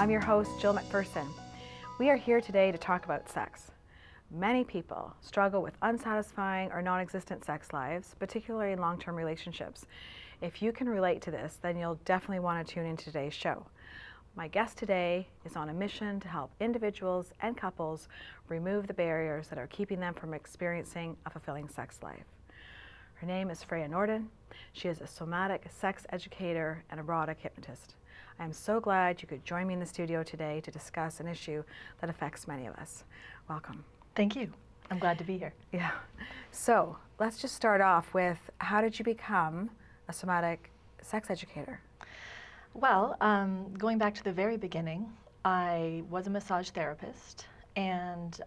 I'm your host, Jill McPherson. We are here today to talk about sex. Many people struggle with unsatisfying or non-existent sex lives, particularly in long-term relationships. If you can relate to this, then you'll definitely want to tune in to today's show. My guest today is on a mission to help individuals and couples remove the barriers that are keeping them from experiencing a fulfilling sex life. Her name is Freja Njorden. She is a somatic sex educator and erotic hypnotist. I am so glad you could join me in the studio today to discuss an issue that affects many of us. Welcome. Thank you. I'm glad to be here. Yeah. So let's just start off with, how did you become a somatic sex educator? Well, going back to the very beginning, I was a massage therapist, and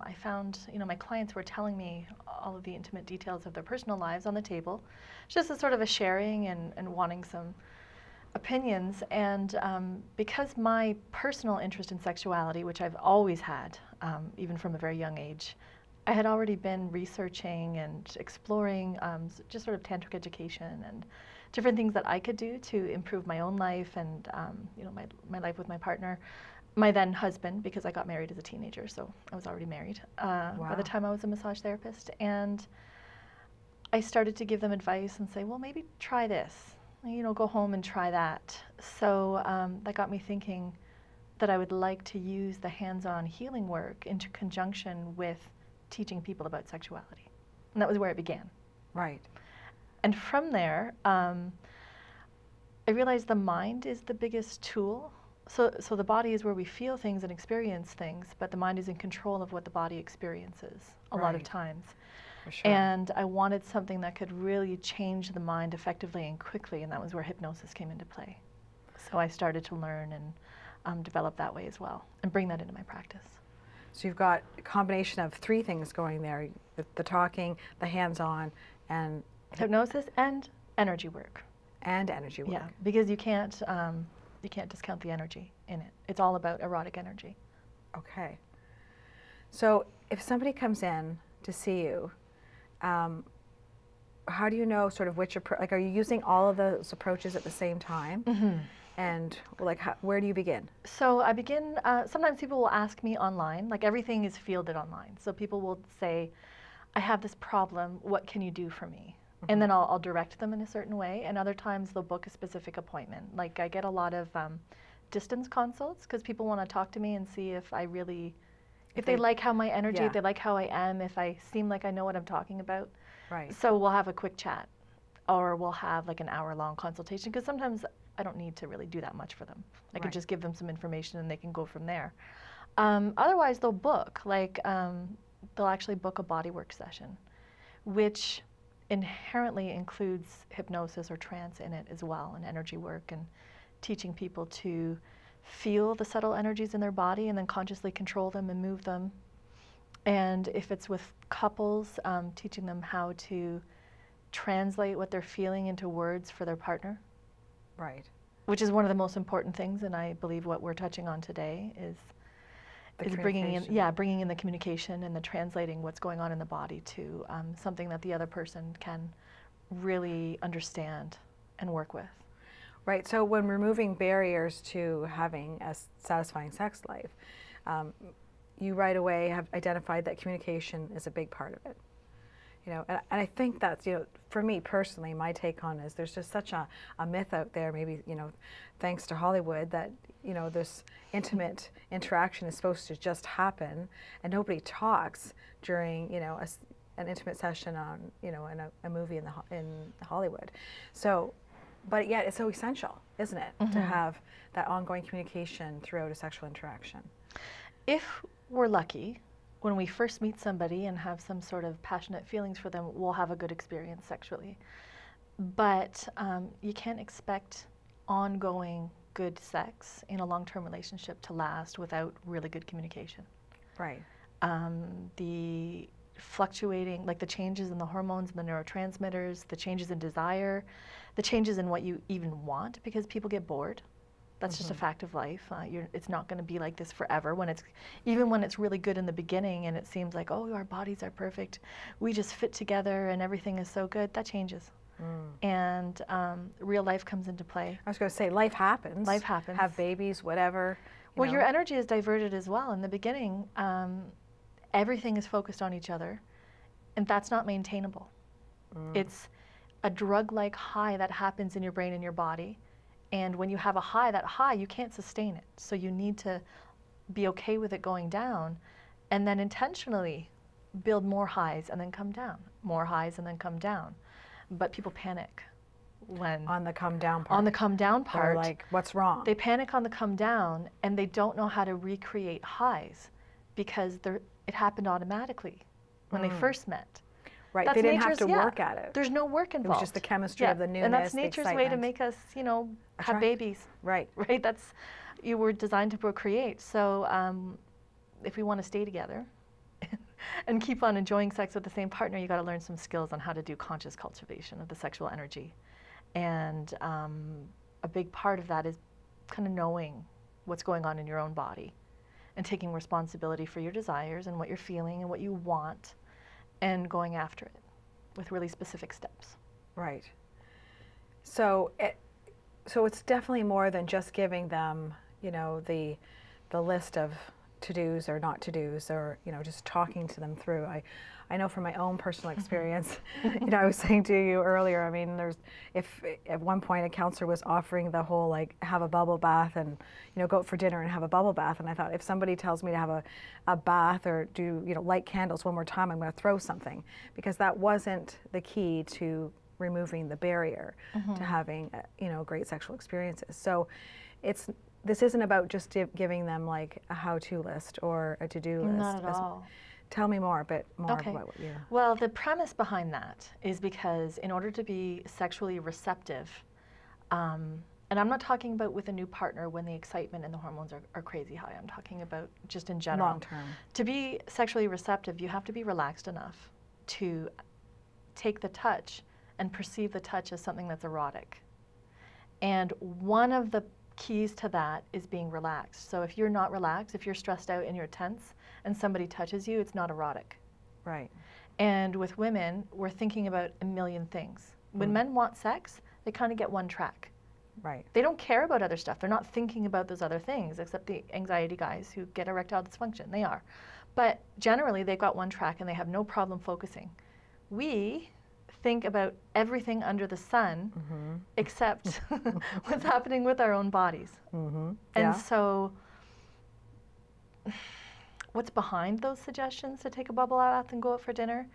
I found, my clients were telling me all of the intimate details of their personal lives on the table, just as sort of a sharing and wanting some opinions. And because my personal interest in sexuality, which I've always had, even from a very young age, I had already been researching and exploring just sort of tantric education and different things that I could do to improve my own life and my life with my partner, my then husband, because I got married as a teenager, so I was already married by the time I was a massage therapist. And I started to give them advice and say, well, maybe try this, go home and try that. So that got me thinking that I would like to use the hands-on healing work in conjunction with teaching people about sexuality. And that was where it began. Right. And from there, I realized the mind is the biggest tool. So the body is where we feel things and experience things, but the mind is in control of what the body experiences a lot of times. For sure. And I wanted something that could really change the mind effectively and quickly, and that was where hypnosis came into play. So I started to learn and develop that way as well, and bring that into my practice. So you've got a combination of three things going there, the talking, the hands-on, and hypnosis and energy work. And energy work. Yeah, because you can't discount the energy in it. It's all about erotic energy. Okay. So if somebody comes in to see you, how do you know sort of which approach? Like, are you using all of those approaches at the same time? Mm-hmm. And where do you begin? So I begin. Sometimes people will ask me online. Like, everything is fielded online. So people will say, "I have this problem. What can you do for me?" And then I'll direct them in a certain way, and other times they'll book a specific appointment. Like, I get a lot of distance consults because people want to talk to me and see if I really, if they like how my energy, if they like how I am, if I seem like I know what I'm talking about. Right. So we'll have a quick chat, or we'll have like an hour-long consultation, because sometimes I don't need to really do that much for them. I can just give them some information and they can go from there. Otherwise, they'll book, they'll actually book a bodywork session, which inherently includes hypnosis or trance in it as well, and energy work, and teaching people to feel the subtle energies in their body and then consciously control them and move them. And if it's with couples, teaching them how to translate what they're feeling into words for their partner. Right. Which is one of the most important things, and I believe what we're touching on today is bringing in the communication and the translating what's going on in the body to something that the other person can really understand and work with. Right, so when removing barriers to having a satisfying sex life, you right away have identified that communication is a big part of it. And I think that's, for me personally, my take on is there's just such a myth out there, maybe, thanks to Hollywood, that, this intimate interaction is supposed to just happen, and nobody talks during, an intimate session on, in a movie in Hollywood. So, but yet it's so essential, isn't it, to have that ongoing communication throughout a sexual interaction? If we're lucky, when we first meet somebody and have some sort of passionate feelings for them, we'll have a good experience sexually. But you can't expect ongoing good sex in a long-term relationship to last without really good communication. Right. The fluctuating, the changes in the hormones and the neurotransmitters, the changes in desire, the changes in what you even want, because people get bored. That's just a fact of life. It's not going to be like this forever. Even when it's really good in the beginning and it seems like, oh, our bodies are perfect, we just fit together and everything is so good, that changes. and real life comes into play. I was going to say, life happens. Life happens. Have babies, whatever. Well, your energy is diverted as well. In the beginning, everything is focused on each other, and that's not maintainable. It's a drug-like high that happens in your brain and your body, and when you have a high, that high, you can't sustain it. So you need to be okay with it going down, and then intentionally build more highs and then come down, more highs and then come down. But people panic when on the come down part. On the come down part, they're like, what's wrong? They panic on the come down, and they don't know how to recreate highs because it happened automatically when they first met. Right, that's they didn't have to work at it. There's no work involved. It was just the chemistry of the newness, and that's nature's way to make us, you know, have babies. Right, right. That's you were designed to procreate. So if we want to stay together and keep on enjoying sex with the same partner, you got to learn some skills on how to do conscious cultivation of the sexual energy, and a big part of that is kind of knowing what's going on in your own body, and taking responsibility for your desires and what you're feeling and what you want. And going after it with really specific steps. Right. So it's definitely more than just giving them, you know, the list of to-dos or not to-dos, or, you know, just talking to them through. I know from my own personal experience, you know, I was saying to you earlier, I mean, there's, if at one point a counselor was offering the whole, like, have a bubble bath and, you know, go out for dinner and have a bubble bath. And I thought, if somebody tells me to have a bath or do, you know, light candles one more time, I'm going to throw something, because that wasn't the key to removing the barrier to having, you know, great sexual experiences. So it's, this isn't about just giving them like a how-to list or a to-do list. Not at all. Tell me more, about what you're... Well, the premise behind that is because in order to be sexually receptive, and I'm not talking about with a new partner when the excitement and the hormones are crazy high. I'm talking about just in general. Long term. To be sexually receptive, you have to be relaxed enough to take the touch and perceive the touch as something that's erotic. And one of the keys to that is being relaxed. So if you're not relaxed, if you're stressed out and you're tense and somebody touches you, it's not erotic. Right. And with women, we're thinking about a million things. When men want sex, they kind of get one track. Right. They don't care about other stuff. They're not thinking about those other things, except the anxiety guys who get erectile dysfunction. They are. But generally, they've got one track and they have no problem focusing. We think about everything under the sun except what's happening with our own bodies. And so what's behind those suggestions to take a bubble bath and go out for dinner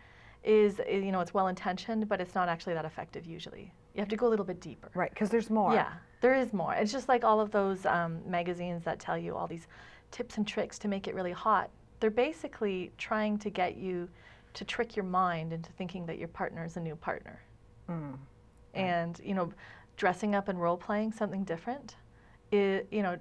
is, you know, it's well-intentioned, but it's not actually that effective usually. You have to go a little bit deeper. Right, because there's more. Yeah, there is more. It's just like all of those magazines that tell you all these tips and tricks to make it really hot. They're basically trying to get you to trick your mind into thinking that your partner is a new partner. And, you know, dressing up and role-playing something different, you know,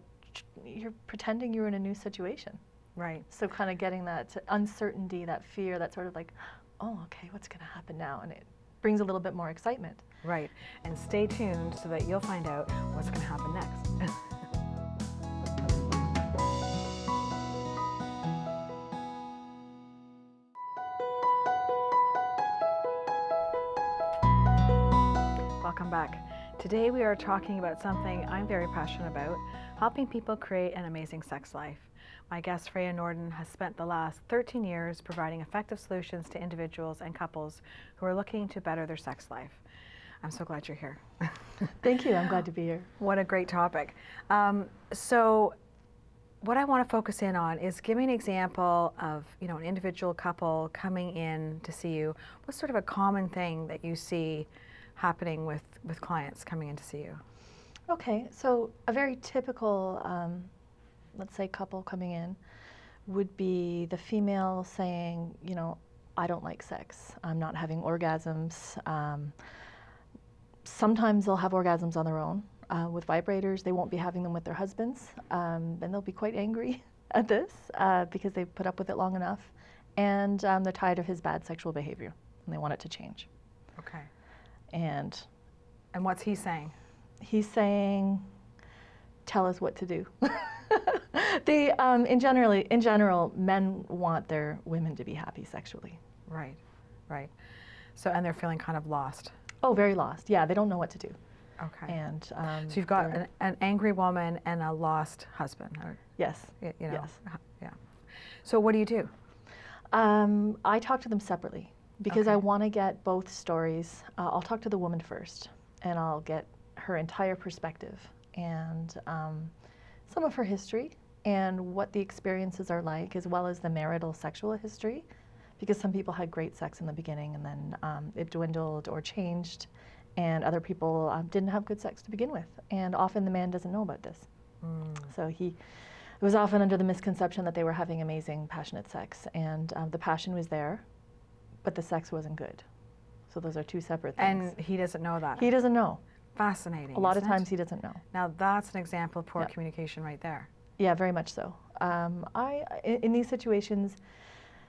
you're pretending you're in a new situation. Right. So kind of getting that uncertainty, that fear, that sort of like, oh, okay, what's going to happen now? And it brings a little bit more excitement. Right. And stay tuned so that you'll find out what's going to happen next. Today we are talking about something I'm very passionate about, helping people create an amazing sex life. My guest Freja Njorden has spent the last 13 years providing effective solutions to individuals and couples who are looking to better their sex life. I'm so glad you're here. Thank you, I'm glad to be here. What a great topic. So what I want to focus in on is giving an example of, you know, an individual couple coming in to see you. What's sort of a common thing that you see happening with clients coming in to see you? Okay, so a very typical, let's say, couple coming in would be the female saying, you know, I don't like sex. I'm not having orgasms. Sometimes they'll have orgasms on their own with vibrators. They won't be having them with their husbands, and they'll be quite angry at this because they've put up with it long enough, and they're tired of his bad sexual behavior, and they want it to change. Okay. And what's he saying? He's saying, tell us what to do. They, in general, men want their women to be happy sexually. Right, right. So, and they're feeling kind of lost. Oh, very lost. Yeah, they don't know what to do. Okay. And so you've got an angry woman and a lost husband. Or, yes. You know, yes. Yeah. So what do you do? I talk to them separately because I want to get both stories. I'll talk to the woman first, and I'll get her entire perspective and some of her history and what the experiences are like, as well as the marital sexual history, because some people had great sex in the beginning and then it dwindled or changed, and other people didn't have good sex to begin with, and often the man doesn't know about this. So it was often under the misconception that they were having amazing, passionate sex, and the passion was there, but the sex wasn't good. So those are two separate things. And he doesn't know that. He doesn't know. Fascinating. A lot of times he doesn't know. Now that's an example of poor communication right there. Yeah, very much so. In these situations,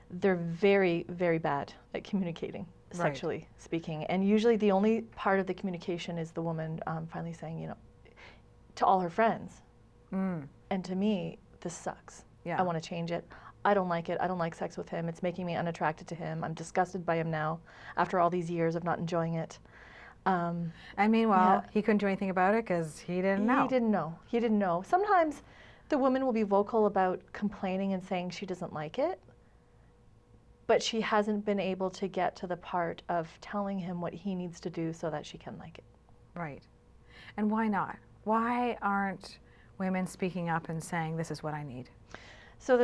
they're very, very bad at communicating, sexually speaking. And usually the only part of the communication is the woman finally saying, you know, to all her friends, and to me, this sucks. Yeah. I want to change it. I don't like it. I don't like sex with him. It's making me unattracted to him. I'm disgusted by him now after all these years of not enjoying it. And meanwhile, he couldn't do anything about it because he didn't know. He didn't know. He didn't know. Sometimes the woman will be vocal about complaining and saying she doesn't like it, but she hasn't been able to get to the part of telling him what he needs to do so that she can like it. Right. And why not? Why aren't women speaking up and saying, this is what I need? So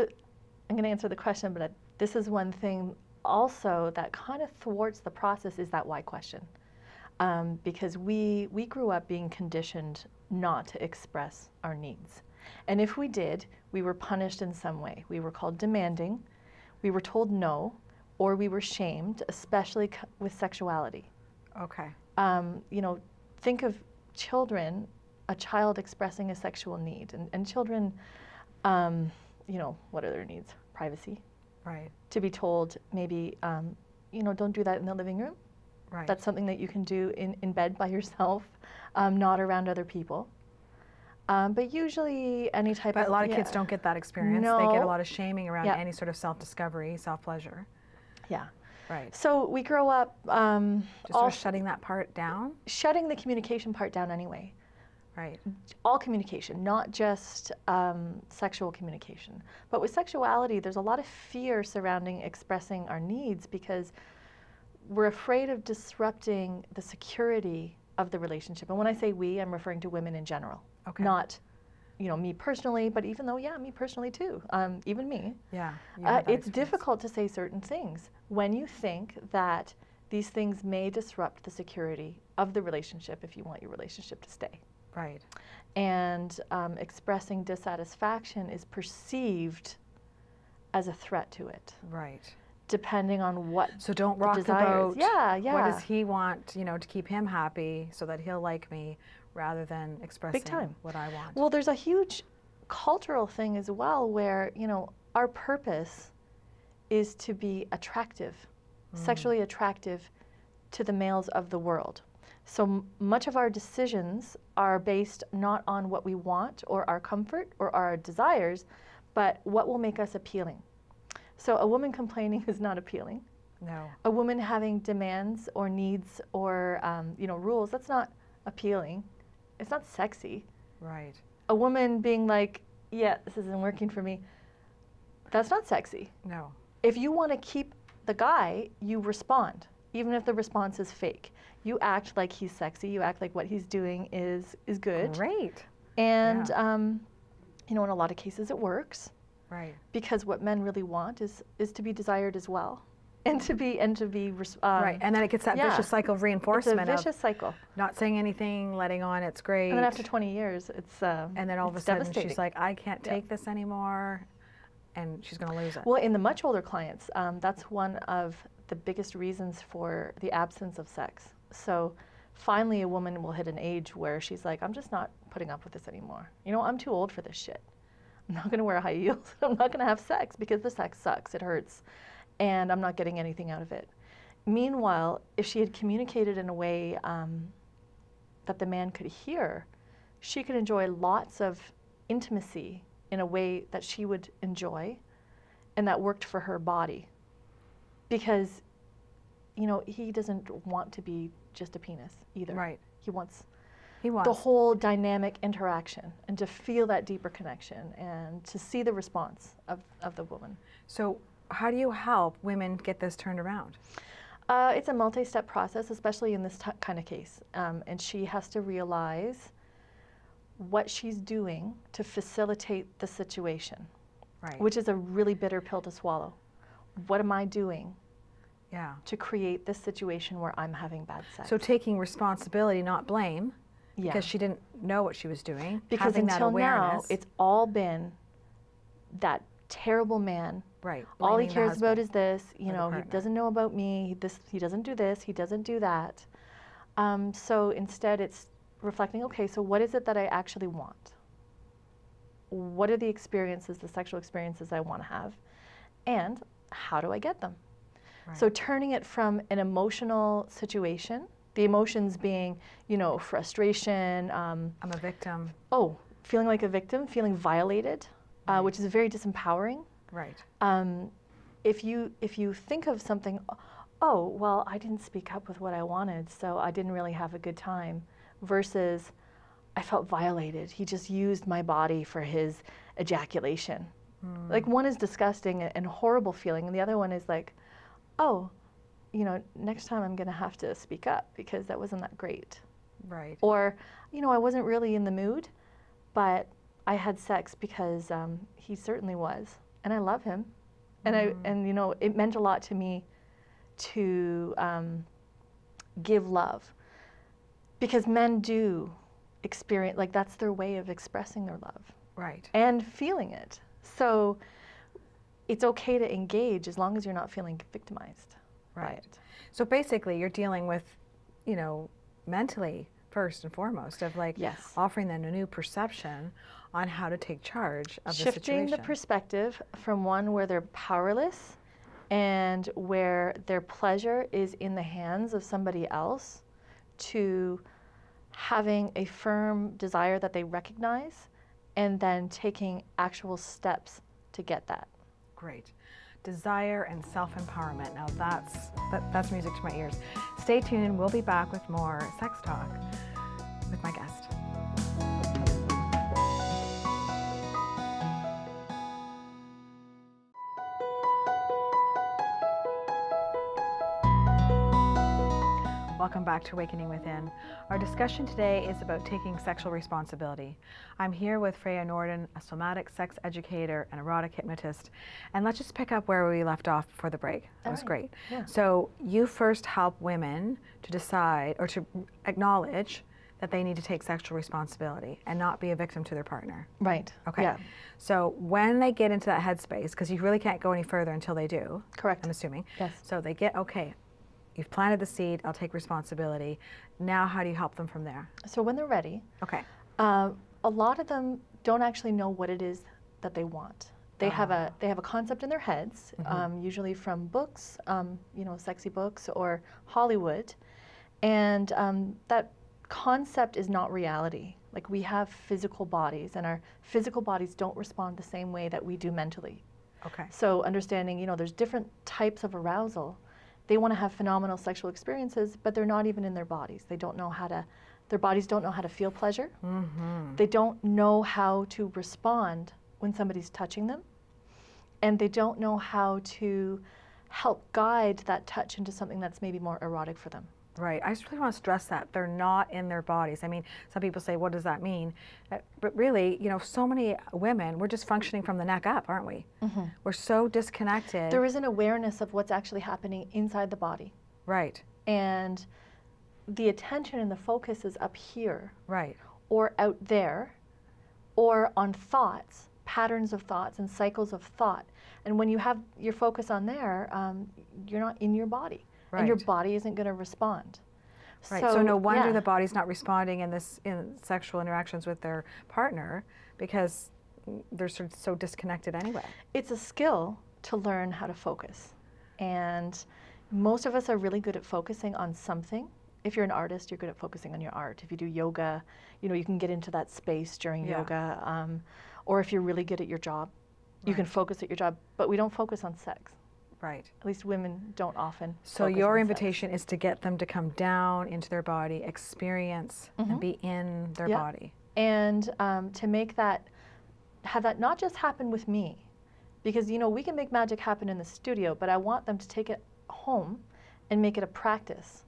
I'm going to answer the question, but this is one thing also that kind of thwarts the process, is that why question. Because we grew up being conditioned not to express our needs. And if we did, we were punished in some way. We were called demanding, we were told no, or we were shamed, especially with sexuality. Okay. You know, think of children, a child expressing a sexual need. And children, you know, what are their needs? Privacy. Right. To be told maybe, you know, don't do that in the living room. Right. That's something that you can do in bed by yourself, not around other people. But usually any type of... But a lot of kids don't get that experience. No. They get a lot of shaming around any sort of self-discovery, self-pleasure. Yeah. Right. So we grow up... just all shutting that part down? Shutting the communication part down anyway. Right. All communication, not just sexual communication. But with sexuality, there's a lot of fear surrounding expressing our needs because we're afraid of disrupting the security of the relationship. And when I say we, I'm referring to women in general. Okay. Not, you know, me personally, but even though, yeah, me personally too, even me. Yeah. It's difficult to say certain things when you think that these things may disrupt the security of the relationship if you want your relationship to stay. Right. And expressing dissatisfaction is perceived as a threat to it. Right. Depending on what So don't rock the boat. Yeah, yeah. What does he want, you know, to keep him happy so that he'll like me, rather than expressing what I want. Well, there's a huge cultural thing as well where, you know, our purpose is to be attractive, sexually attractive to the males of the world. So much of our decisions are based not on what we want or our comfort or our desires, but what will make us appealing. So a woman complaining is not appealing. No. A woman having demands or needs or, you know, rules, that's not appealing. It's not sexy. Right. A woman being like, yeah, this isn't working for me, that's not sexy. No. If you want to keep the guy, you respond, even if the response is fake. You act like he's sexy. You act like what he's doing is good. Great. And, you know, in a lot of cases it works. Right. Because what men really want is to be desired as well. And to be right, and then it gets that vicious cycle of reinforcement. It's a vicious cycle. Not saying anything, letting on, it's great. And then after 20 years, it's and then all of a sudden she's like, I can't take this anymore, and she's going to lose it. Well, in the much older clients, that's one of the biggest reasons for the absence of sex. So finally, a woman will hit an age where she's like, I'm just not putting up with this anymore. You know, I'm too old for this shit. I'm not going to wear high heels. I'm not going to have sex because the sex sucks. It hurts. And I'm not getting anything out of it. Meanwhile, if she had communicated in a way that the man could hear, she could enjoy lots of intimacy in a way that she would enjoy and that worked for her body. Because, you know, he doesn't want to be just a penis either. Right. He wants the whole dynamic interaction and to feel that deeper connection and to see the response of the woman. So how do you help women get this turned around? It's a multi-step process, especially in this kind of case. And she has to realize what she's doing to facilitate the situation, right, which is a really bitter pill to swallow. What am I doing? Yeah. To create this situation where I'm having bad sex. So taking responsibility, not blame, yeah, because she didn't know what she was doing. Because until now, it's all been that terrible man. Right. All he cares about is this. You know, he doesn't know about me. He doesn't do this. He doesn't do that. So instead, it's reflecting. Okay, so what is it that I actually want? What are the experiences, the sexual experiences I want to have, and how do I get them? Right. So turning it from an emotional situation, the emotions being, you know, frustration. I'm a victim. Oh, feeling like a victim, feeling violated, right, which is very disempowering. Right. If you think of something, oh, well, I didn't speak up with what I wanted, so I didn't really have a good time, versus I felt violated. He just used my body for his ejaculation. Mm. Like, one is disgusting and horrible feeling, and the other one is like, oh, you know, next time I'm going to have to speak up because that wasn't that great. Right. Or, you know, I wasn't really in the mood, but I had sex because he certainly was, and I love him. And and you know, it meant a lot to me to give love, because men do experience, like, that's their way of expressing their love. Right. And feeling it. So it's okay to engage as long as you're not feeling victimized. Right. So basically you're dealing with, you know, mentally first and foremost, of like, yes, offering them a new perception on how to take charge of the situation. Shifting the perspective from one where they're powerless and where their pleasure is in the hands of somebody else to having a firm desire that they recognize and then taking actual steps to get that. Great. Desire and self-empowerment. Now that's music to my ears. Stay tuned and we'll be back with more Sex Talk with my guest. Welcome back to Awakening Within. Our discussion today is about taking sexual responsibility. I'm here with Freja Njorden, a somatic sex educator and erotic hypnotist. And let's just pick up where we left off before the break. That was great. Yeah. So you first help women to decide or to acknowledge that they need to take sexual responsibility and not be a victim to their partner. Right. Okay. Yeah. So when they get into that headspace, because you really can't go any further until they do. Correct. I'm assuming. Yes. So they get, okay, you've planted the seed, I'll take responsibility. Now how do you help them from there? So when they're ready, okay, a lot of them don't actually know what it is that they want. They have a concept in their heads, mm-hmm, usually from books, you know, sexy books or Hollywood. And that concept is not reality. Like, we have physical bodies, and our physical bodies don't respond the same way that we do mentally. Okay. So understanding, you know, there's different types of arousal. They want to have phenomenal sexual experiences, but they're not even in their bodies. They don't know how to, their bodies don't know how to feel pleasure. Mm-hmm. They don't know how to respond when somebody's touching them. And they don't know how to help guide that touch into something that's maybe more erotic for them. Right. I just really want to stress that. They're not in their bodies. I mean, some people say, what does that mean? But really, you know, so many women, we're just functioning from the neck up, aren't we? Mm-hmm. We're so disconnected. There is an awareness of what's actually happening inside the body. Right. And the attention and the focus is up here. Right. Or out there, or on thoughts, patterns of thoughts and cycles of thought. And when you have your focus on there, you're not in your body. Right. And your body isn't going to respond. Right. So no wonder, yeah, the body's not responding in sexual interactions with their partner, because they're sort of so disconnected anyway. It's a skill to learn how to focus. And most of us are really good at focusing on something. If you're an artist, you're good at focusing on your art. If you do yoga, you know, you can get into that space during, yeah, yoga. Or if you're really good at your job, right, you can focus at your job. But we don't focus on sex. Right. At least women don't often. So your invitation is to get them to come down into their body, experience and be in their body. And to make that, have that not just happen with me, because you know we can make magic happen in the studio, but I want them to take it home and make it a practice.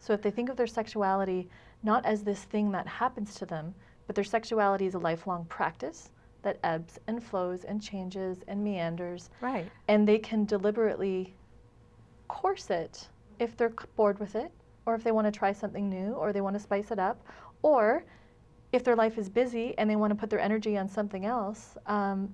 So if they think of their sexuality not as this thing that happens to them, but their sexuality is a lifelong practice that ebbs and flows and changes and meanders. Right. And they can deliberately course it if they're bored with it, or if they want to try something new, or they want to spice it up, or if their life is busy and they want to put their energy on something else,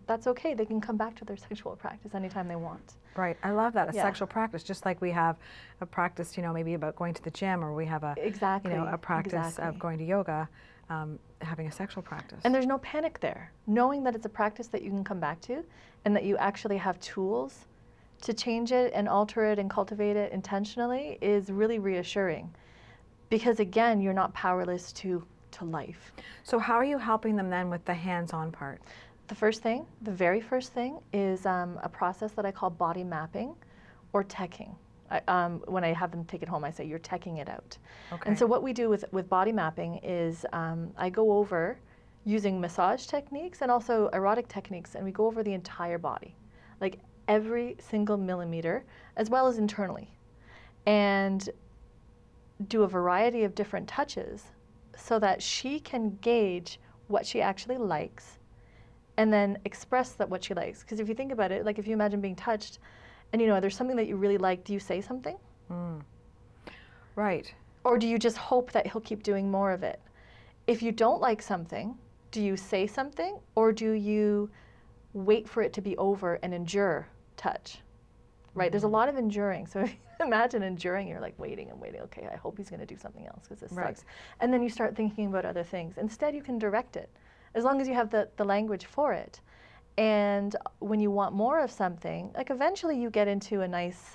that's okay. They can come back to their sexual practice anytime they want. Right. I love that. A sexual practice, just like we have a practice, you know, maybe about going to the gym, or we have a, you know, a practice of going to yoga, having a sexual practice. And there's no panic there. Knowing that it's a practice that you can come back to, and that you actually have tools to change it and alter it and cultivate it intentionally is really reassuring. Because again, you're not powerless to life. So how are you helping them then with the hands-on part? The first thing, the very first thing, is a process that I call body mapping or teching. When I have them take it home, I say, you're teching it out. Okay. And so what we do with body mapping is I go over using massage techniques and also erotic techniques, and we go over the entire body, like every single millimeter, as well as internally, and do a variety of different touches so that she can gauge what she actually likes and then express that what she likes. Because if you think about it, like if you imagine being touched and you know there's something that you really like, do you say something? Right. Or do you just hope that he'll keep doing more of it? If you don't like something, do you say something, or do you wait for it to be over and endure touch? Right, there's a lot of enduring. So if you imagine enduring, you're like waiting and waiting. Okay, I hope he's going to do something else because this sucks. And then you start thinking about other things. Instead, you can direct it, as long as you have the language for it. And when you want more of something, like eventually you get into a nice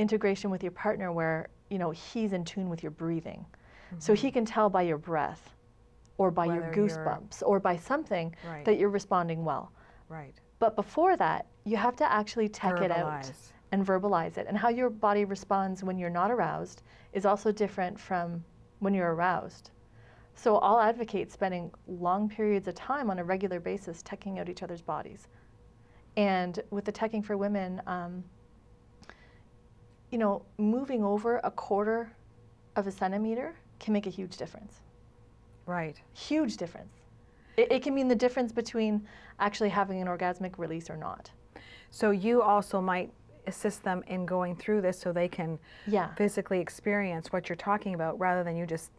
integration with your partner where you know he's in tune with your breathing. So he can tell by your breath or by whether your goosebumps or by something that you're responding well. Right. But before that, you have to actually tech it out and verbalize it. And how your body responds when you're not aroused is also different from when you're aroused. So I'll advocate spending long periods of time on a regular basis teching out each other's bodies. And with the teching for women, you know, moving over a quarter of a centimeter can make a huge difference. Right. Huge difference. It can mean the difference between actually having an orgasmic release or not. So you also might assist them in going through this so they can physically experience what you're talking about, rather than you just,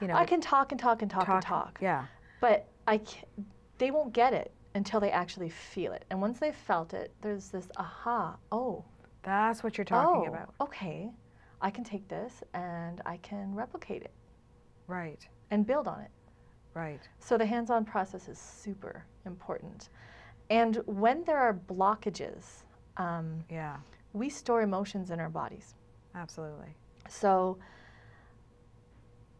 you know. I can talk and talk and talk and talk. Yeah. But they won't get it until they actually feel it. And once they've felt it, there's this, aha, oh. That's what you're talking about. Okay, I can take this and I can replicate it. Right. And build on it. Right. So the hands-on process is super important. And when there are blockages, we store emotions in our bodies. Absolutely. So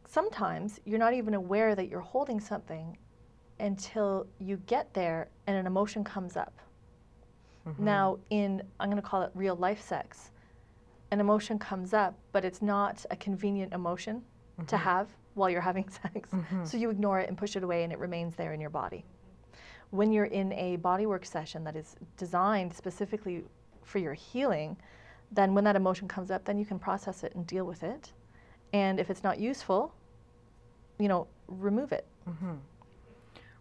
sometimes you're not even aware that you're holding something until you get there and an emotion comes up. Now in, I'm going to call it real life sex, an emotion comes up, but it's not a convenient emotion to have while you're having sex. So you ignore it and push it away, and it remains there in your body. When you're in a bodywork session that is designed specifically for your healing, then when that emotion comes up, then you can process it and deal with it. And if it's not useful, you know, remove it.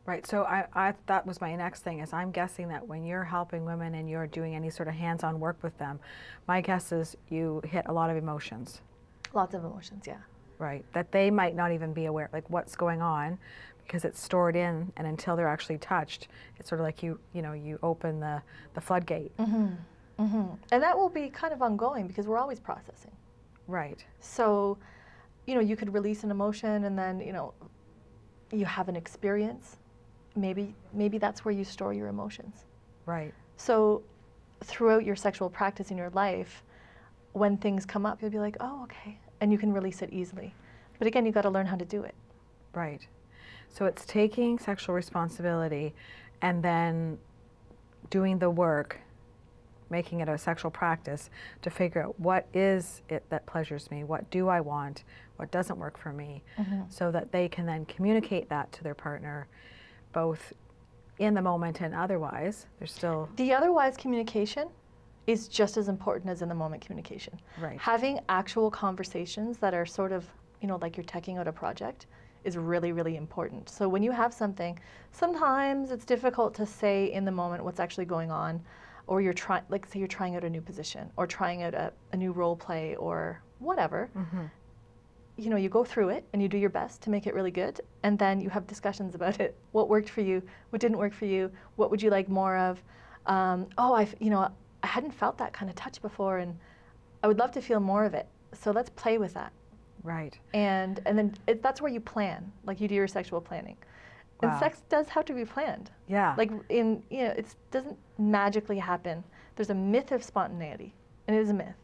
Right, so I that was my next thing, is I'm guessing that when you're helping women and you're doing any sort of hands-on work with them, my guess is you hit a lot of emotions. Lots of emotions, yeah. Right, that they might not even be aware, like what's going on, because it's stored in, and until they're actually touched, it's sort of like you know, you open the floodgate. And that will be kind of ongoing because we're always processing. Right. So, you know, you could release an emotion, and then you know, you have an experience. Maybe that's where you store your emotions. Right. So, throughout your sexual practice in your life, when things come up, you'll be like, oh, okay. And you can release it easily. But again, you've got to learn how to do it. Right. So it's taking sexual responsibility and then doing the work making it a sexual practice to figure out what is it that pleasures me, what do I want, what doesn't work for me, so that they can then communicate that to their partner, both in the moment and otherwise. There's still... The otherwise communication is just as important as in the moment communication. Right. Having actual conversations that are sort of, you know, like you're teching out a project is really, really important. So when you have something, sometimes it's difficult to say in the moment what's actually going on, or you're trying, like say you're trying out a new position or trying out a new role play or whatever. You know, you go through it and you do your best to make it really good, and then you have discussions about it. What worked for you? What didn't work for you? What would you like more of? Oh, I hadn't felt that kind of touch before, and I would love to feel more of it. So let's play with that. Right. And then that's where you plan, like you do your sexual planning. Wow. And sex does have to be planned. Yeah. Like it doesn't magically happen. There's a myth of spontaneity, and it is a myth.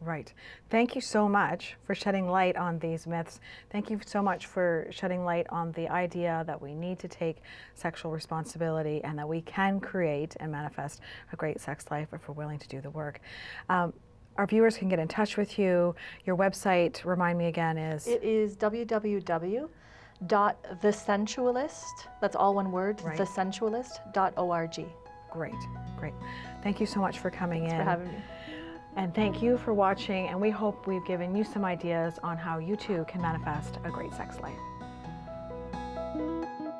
Right. Thank you so much for shedding light on these myths. Thank you so much for shedding light on the idea that we need to take sexual responsibility and that we can create and manifest a great sex life if we're willing to do the work. Our viewers can get in touch with you. Your website, remind me again, is? It is www.thesensualist, that's all one word, right. thesensualist.org. Great, great. Thank you so much for coming in. Thanks for having me. And thank you for watching, and we hope we've given you some ideas on how you too can manifest a great sex life.